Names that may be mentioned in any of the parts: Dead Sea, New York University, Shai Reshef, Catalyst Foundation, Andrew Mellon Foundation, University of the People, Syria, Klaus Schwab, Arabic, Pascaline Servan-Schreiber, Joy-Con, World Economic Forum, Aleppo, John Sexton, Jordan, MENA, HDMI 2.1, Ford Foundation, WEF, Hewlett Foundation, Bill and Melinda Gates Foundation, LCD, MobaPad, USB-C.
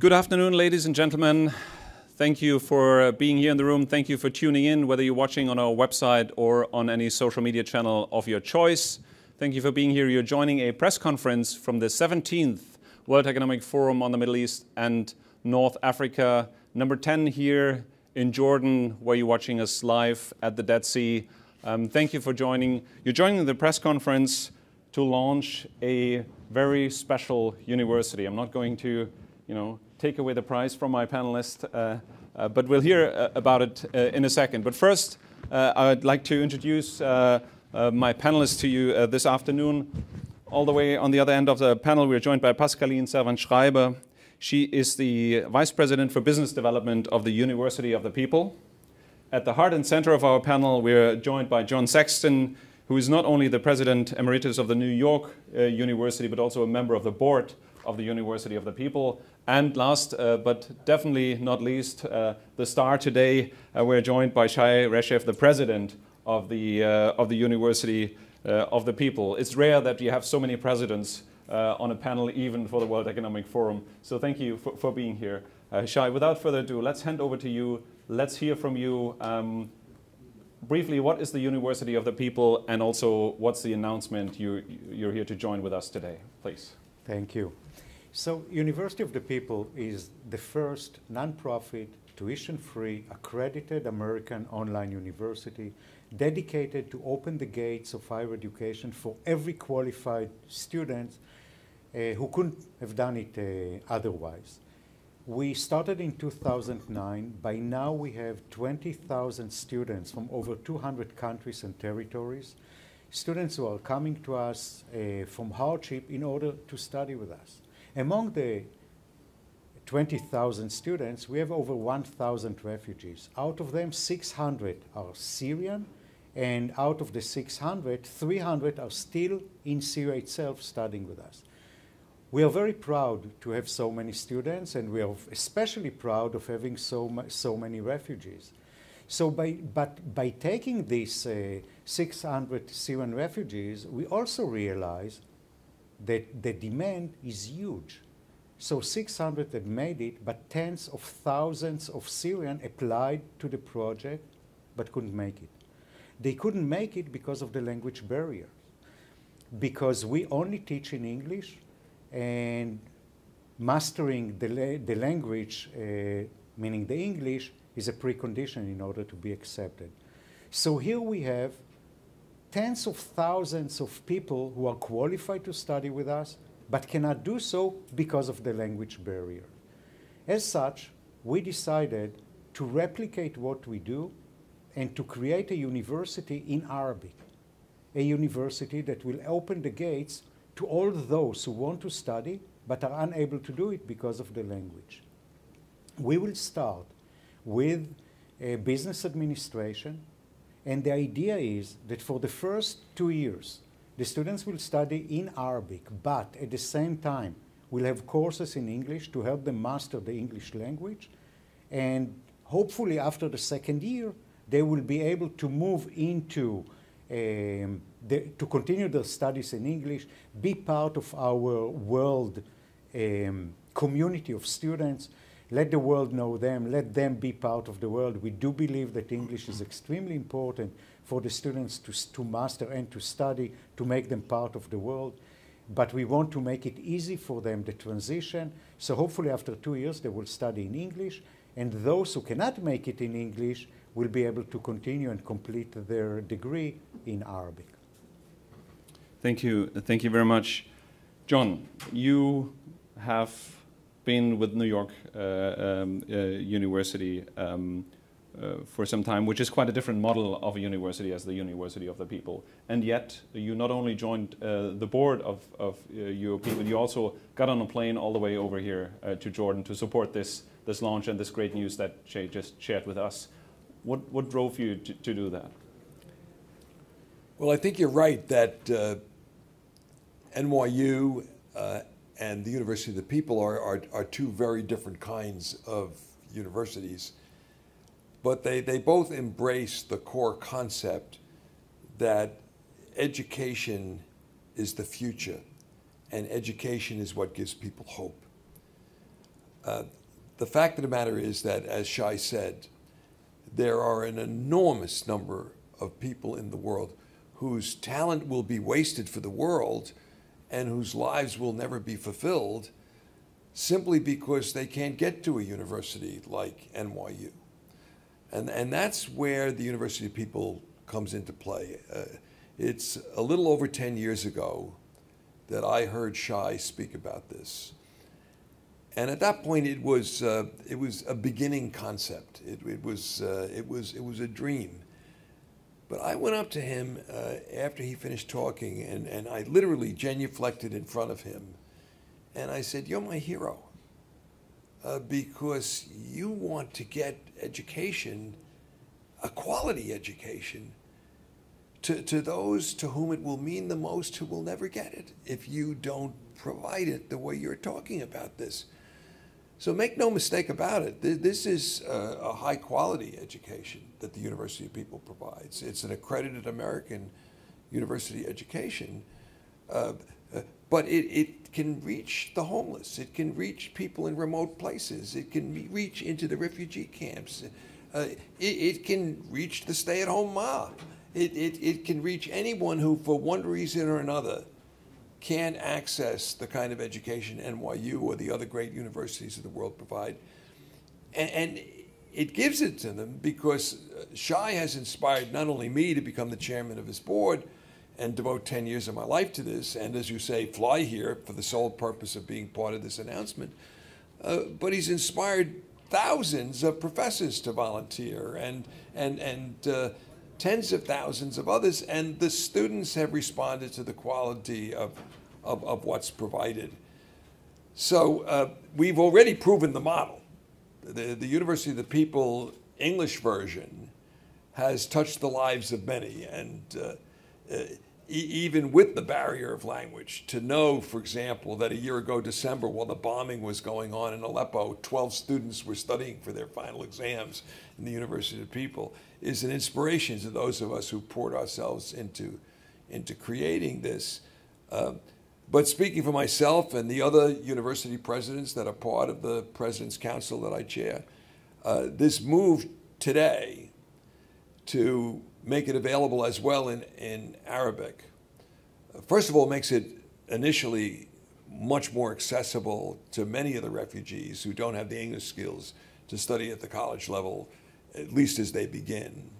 Good afternoon, ladies and gentlemen. Thank you for being here in the room. Thank you for tuning in, whether you're watching on our website or on any social media channel of your choice. Thank you for being here. You're joining a press conference from the 17th World Economic Forum on the Middle East and North Africa, number 10 here in Jordan, where you're watching us live at the Dead Sea. Thank you for joining. You're joining the press conference to launch a very special university. I'm not going to, take away the prize from my panelists, but we'll hear about it in a second. But first, I'd like to introduce my panelists to you this afternoon. All the way on the other end of the panel, we're joined by Pascaline Servan-Schreiber. She is the Vice President for Business Development of the University of the People. At the heart and center of our panel, we're joined by John Sexton, who is not only the President Emeritus of the New York University, but also a member of the board of the University of the People. And last, but definitely not least, the star today, we're joined by Shai Reshef, the President of the University of the People. It's rare that you have so many presidents on a panel, even for the World Economic Forum. So thank you for being here. Shai, without further ado, let's hand over to you. Let's hear from you. Briefly, what is the University of the People, and also what's the announcement you're here to join with us today? Please. Thank you. So University of the People is the first nonprofit, tuition-free, accredited American online university dedicated to open the gates of higher education for every qualified student who couldn't have done it otherwise. We started in 2009. By now we have 20,000 students from over 200 countries and territories, students who are coming to us from hardship in order to study with us. Among the 20,000 students, we have over 1,000 refugees. Out of them, 600 are Syrian, and out of the 600, 300 are still in Syria itself studying with us. We are very proud to have so many students, and we are especially proud of having so many refugees. So by taking these 600 Syrian refugees, we also realize that the demand is huge. So 600 had made it, but tens of thousands of Syrians applied to the project but couldn't make it. They couldn't make it because of the language barrier, because we only teach in English, and mastering the language, meaning the English, is a precondition in order to be accepted. So here we have tens of thousands of people who are qualified to study with us but cannot do so because of the language barrier. As such, we decided to replicate what we do and to create a university in Arabic, a university that will open the gates to all those who want to study but are unable to do it because of the language. We will start with business administration, and the idea is that for the first 2 years, the students will study in Arabic, but at the same time, we'll have courses in English to help them master the English language. And hopefully after the second year, they will be able to move into, to continue their studies in English, be part of our world community of students. Let the world know them, let them be part of the world. We do believe that English is extremely important for the students to master and to study, to make them part of the world. But we want to make it easy for them, the transition. So hopefully after 2 years, they will study in English, and those who cannot make it in English will be able to continue and complete their degree in Arabic. Thank you. Thank you very much. John, you have been with New York University for some time, which is quite a different model of a university as the University of the People. And yet, you not only joined the board of your people, you also got on a plane all the way over here to Jordan to support this launch and this great news that Shai just shared with us. What drove you to do that? Well, I think you're right that NYU and the University of the People are two very different kinds of universities. But they both embrace the core concept that education is the future, and education is what gives people hope. The fact of the matter is that, as Shai said, there are an enormous number of people in the world whose talent will be wasted for the world and whose lives will never be fulfilled simply because they can't get to a university like NYU. And that's where the University of the People comes into play. It's a little over 10 years ago that I heard Shai speak about this. And at that point, it was a beginning concept. It was a dream. But I went up to him after he finished talking, and I literally genuflected in front of him, and I said, "You're my hero, because you want to get education, a quality education, to those to whom it will mean the most, who will never get it if you don't provide it the way you're talking about this." So make no mistake about it, this is a high-quality education that the University of the People provides. It's an accredited American university education, but it can reach the homeless. It can reach people in remote places. It can reach into the refugee camps. It can reach the stay-at-home mom. It can reach anyone who, for one reason or another, can't access the kind of education NYU or the other great universities of the world provide. And it gives it to them because Shai has inspired not only me to become the chairman of his board and devote 10 years of my life to this, and as you say, fly here for the sole purpose of being part of this announcement, but he's inspired thousands of professors to volunteer and tens of thousands of others, and the students have responded to the quality of what's provided. So we've already proven the model. The University of the People English version has touched the lives of many, and even with the barrier of language, to know, for example, that a year ago December, while the bombing was going on in Aleppo, 12 students were studying for their final exams in the University of the People is an inspiration to those of us who poured ourselves into creating this. But speaking for myself and the other university presidents that are part of the President's Council that I chair, this move today to make it available as well in Arabic, first of all, makes it initially much more accessible to many of the refugees who don't have the English skills to study at the college level, at least as they begin.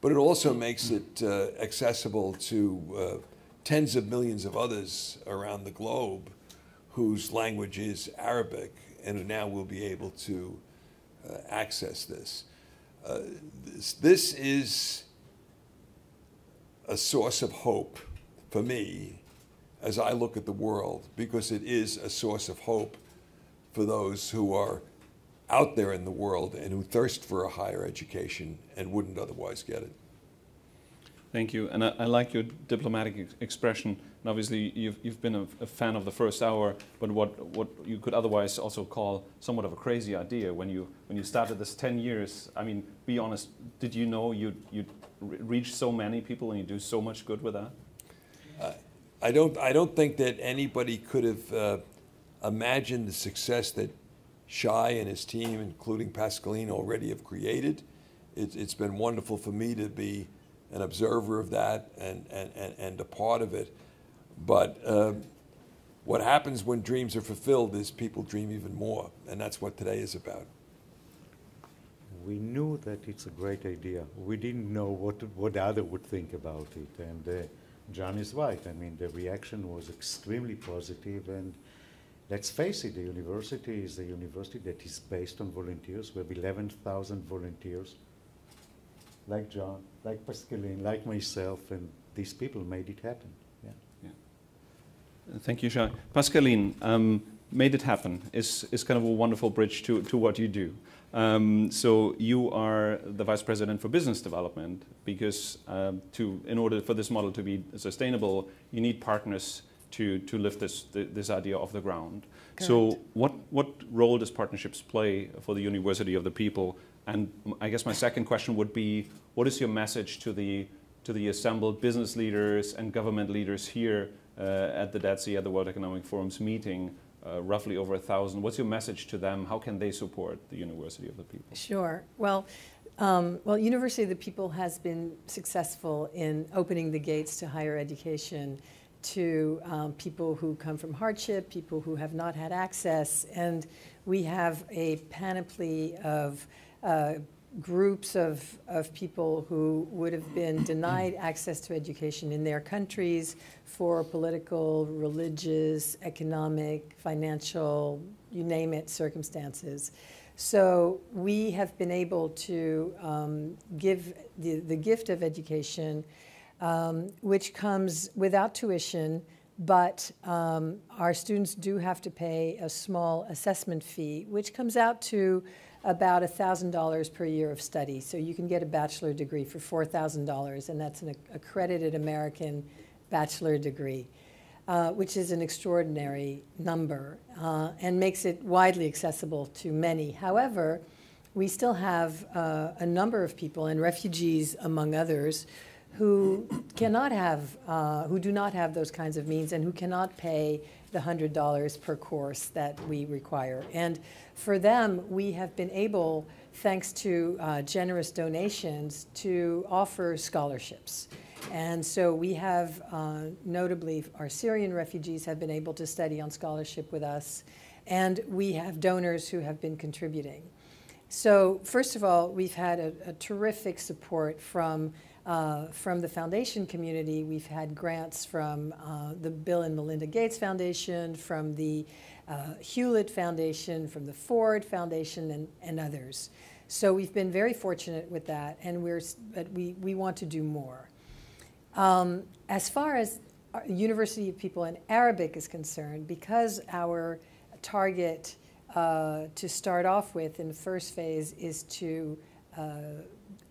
But it also makes it accessible to tens of millions of others around the globe whose language is Arabic and who now will be able to access this. This is a source of hope for me as I look at the world, because it is a source of hope for those who are out there in the world and who thirst for a higher education and wouldn't otherwise get it. Thank you, and I like your diplomatic expression, and obviously you've been a fan of the first hour, but what you could otherwise also call somewhat of a crazy idea when you started this 10 years. I mean, be honest, did you know you'd reach so many people and you do so much good with that? I don't think that anybody could have imagined the success that Shai and his team, including Pascaline, already have created. It's been wonderful for me to be an observer of that and a part of it. But what happens when dreams are fulfilled is people dream even more, and that's what today is about. We knew that it's a great idea. We didn't know what other would think about it, and John is right. I mean, the reaction was extremely positive, and let's face it, the university is a university that is based on volunteers. We have 11,000 volunteers, like John, like Pascaline, like myself, and these people made it happen. Yeah. Thank you, Shai. Pascaline, made it happen is kind of a wonderful bridge to what you do. So you are the Vice President for Business Development, because in order for this model to be sustainable, you need partners to lift this idea off the ground. Correct. So what role does partnerships play for the University of the People? And I guess my second question would be, what is your message to the assembled business leaders and government leaders here at the WEF, at the World Economic Forum's meeting roughly over 1,000. What's your message to them? How can they support the University of the People? Sure. Well, University of the People has been successful in opening the gates to higher education to people who come from hardship, people who have not had access, and we have a panoply of groups of people who would have been denied access to education in their countries for political, religious, economic, financial, you name it, circumstances. So we have been able to give the gift of education, which comes without tuition, but our students do have to pay a small assessment fee, which comes out to about $1,000 per year of study. So you can get a bachelor degree for $4,000, and that's an accredited American bachelor degree, which is an extraordinary number and makes it widely accessible to many. However, we still have a number of people, and refugees among others, who cannot have, who do not have those kinds of means and who cannot pay the $100 per course that we require. And for them, we have been able, thanks to generous donations, to offer scholarships. And so we have, notably, our Syrian refugees have been able to study on scholarship with us, and we have donors who have been contributing. So first of all, we've had a terrific support from the foundation community. We've had grants from the Bill and Melinda Gates Foundation, from the Hewlett Foundation, from the Ford Foundation, and others. So we've been very fortunate with that, and but we want to do more. As far as University of People in Arabic is concerned, because our target to start off with in the first phase is to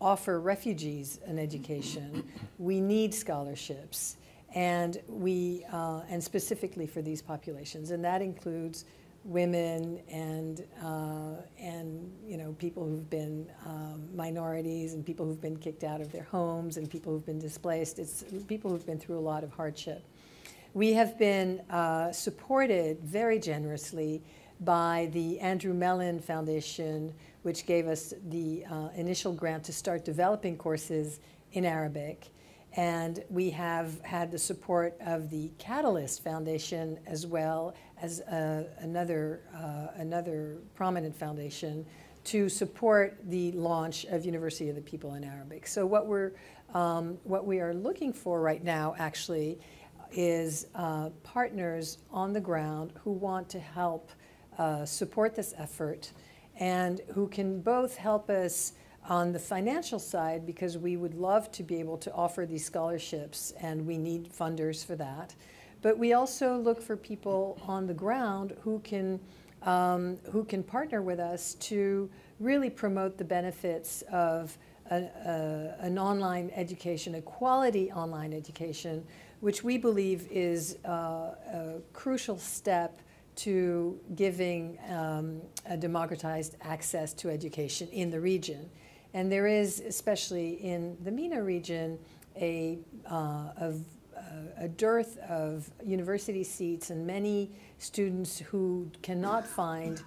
offer refugees an education, we need scholarships, and we and specifically for these populations, and that includes women and you know, people who've been minorities and people who've been kicked out of their homes and people who've been displaced. It's people who've been through a lot of hardship. We have been supported very generously by the Andrew Mellon Foundation, which gave us the initial grant to start developing courses in Arabic. And we have had the support of the Catalyst Foundation, as well as another prominent foundation, to support the launch of University of the People in Arabic. So what we are looking for right now, actually, is partners on the ground who want to help support this effort, and who can both help us on the financial side, because we would love to be able to offer these scholarships and we need funders for that. But we also look for people on the ground who can partner with us to really promote the benefits of an online education, a quality online education, which we believe is a crucial step to giving a democratized access to education in the region. And there is, especially in the MENA region, a dearth of university seats and many students who cannot find,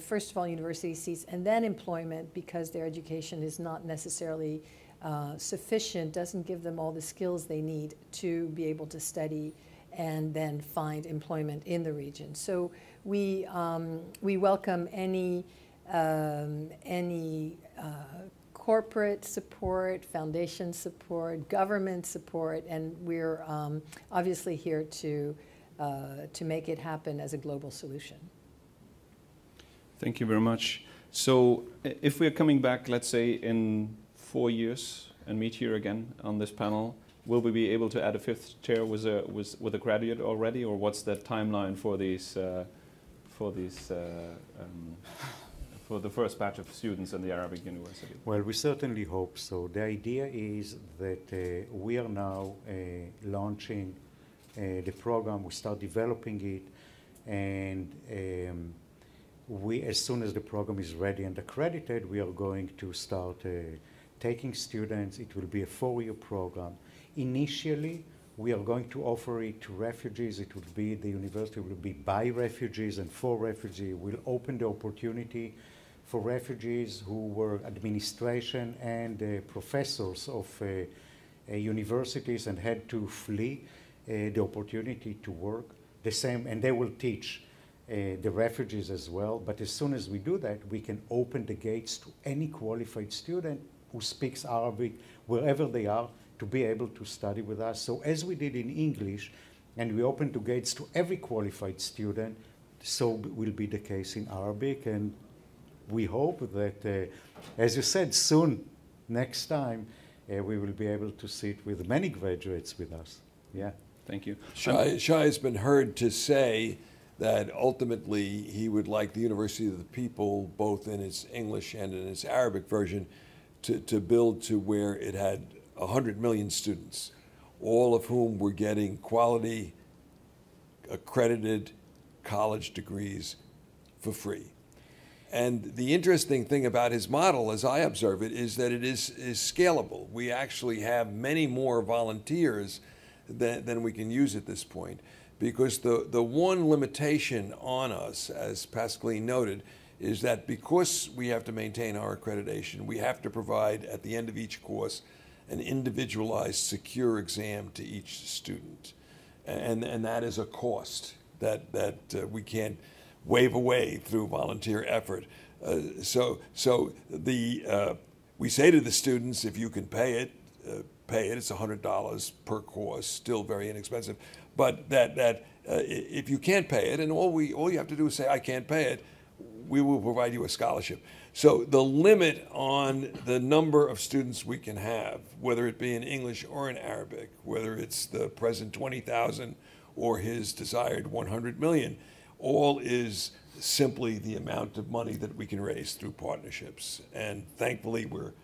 first of all, university seats and then employment, because their education is not necessarily sufficient, doesn't give them all the skills they need to be able to study and then find employment in the region. So we welcome any corporate support, foundation support, government support, and we're obviously here to make it happen as a global solution. Thank you very much. So if we're coming back, let's say in 4 years, and meet here again on this panel, will we be able to add a fifth chair with a graduate already, or what's the timeline for the first batch of students in the Arabic University? Well, we certainly hope so. The idea is that we are now launching the program. We start developing it, and we, as soon as the program is ready and accredited, we are going to start taking students. It will be a 4-year program. Initially, we are going to offer it to refugees. It will be, the university will be by refugees and for refugees. We'll open the opportunity for refugees who were administration and professors of universities and had to flee, the opportunity to work. The same, and they will teach the refugees as well. But as soon as we do that, we can open the gates to any qualified student who speaks Arabic, wherever they are, to be able to study with us. So as we did in English, and we opened the gates to every qualified student, so will be the case in Arabic. And we hope that, as you said, soon, next time, we will be able to sit with many graduates with us. Yeah. Thank you. Shai has been heard to say that ultimately he would like the University of the People, both in its English and in its Arabic version, to build to where it had 100 million students, all of whom were getting quality, accredited college degrees for free. And the interesting thing about his model, as I observe it, is that it is scalable. We actually have many more volunteers than we can use at this point, because the one limitation on us, as Pascaline noted, is that because we have to maintain our accreditation, we have to provide at the end of each course an individualized, secure exam to each student, and that is a cost that we can't wave away through volunteer effort. So we say to the students, if you can pay it. It's $100 per course, still very inexpensive. But that if you can't pay it, and all you have to do is say, I can't pay it, we will provide you a scholarship. So the limit on the number of students we can have, whether it be in English or in Arabic, whether it's the present 20,000 or his desired 100 million, all is simply the amount of money that we can raise through partnerships. And thankfully, we're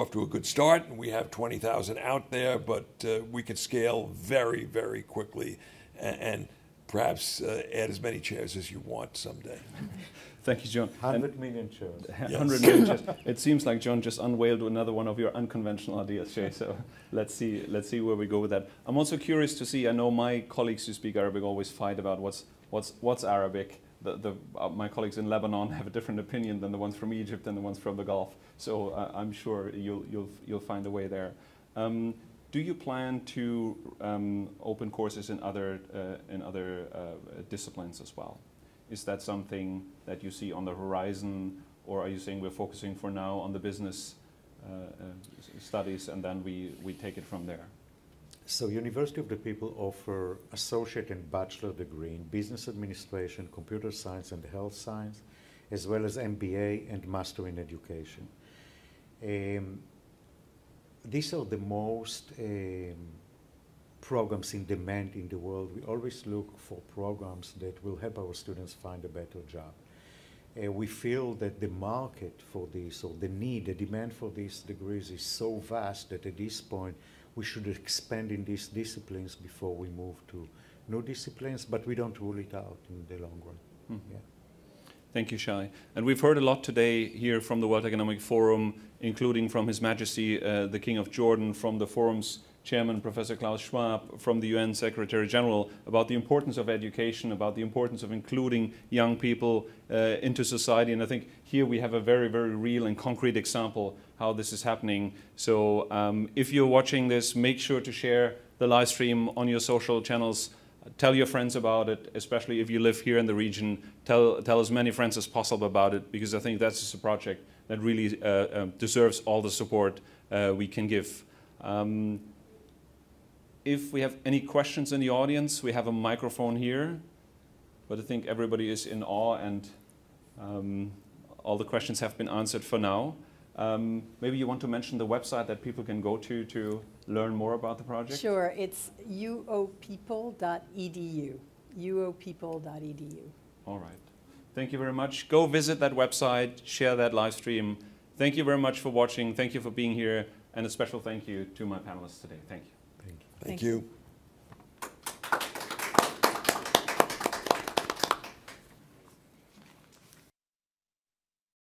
off to a good start, and we have 20,000 out there, but we could scale very, very quickly and perhaps add as many chairs as you want someday. Thank you, John. 100 million chairs. Yes. 100 million chairs. It seems like John just unveiled another one of your unconventional ideas, Shay, so let's see where we go with that. I'm also curious to see, I know my colleagues who speak Arabic always fight about what's Arabic. My colleagues in Lebanon have a different opinion than the ones from Egypt and the ones from the Gulf. So I'm sure you'll find a way there. Do you plan to open courses in other disciplines as well? Is that something that you see on the horizon, or are you saying we're focusing for now on the business studies and then we take it from there? So University of the People offer associate and bachelor degree in business administration, computer science and health science, as well as MBA and master in education. These are the most programs in demand in the world. We always look for programs that will help our students find a better job. We feel that the market for this, or the demand for these degrees is so vast that at this point, we should expand in these disciplines before we move to new disciplines, but we don't rule it out in the long run. Mm-hmm. Yeah. Thank you, Shai. And we've heard a lot today here from the World Economic Forum, including from His Majesty the King of Jordan, from the forum's chairman, Professor Klaus Schwab, from the UN Secretary General, about the importance of education, about the importance of including young people into society. And I think here we have a very, very real and concrete example how this is happening. So if you're watching this, make sure to share the live stream on your social channels. Tell your friends about it, especially if you live here in the region. Tell as many friends as possible about it, because I think that's just a project that really deserves all the support we can give. If we have any questions in the audience, we have a microphone here. But I think everybody is in awe, and all the questions have been answered for now. Maybe you want to mention the website that people can go to learn more about the project? Sure. It's uopeople.edu. uopeople.edu. All right. Thank you very much. Go visit that website, share that live stream. Thank you very much for watching. Thank you for being here. And a special thank you to my panelists today. Thank you. Thank you.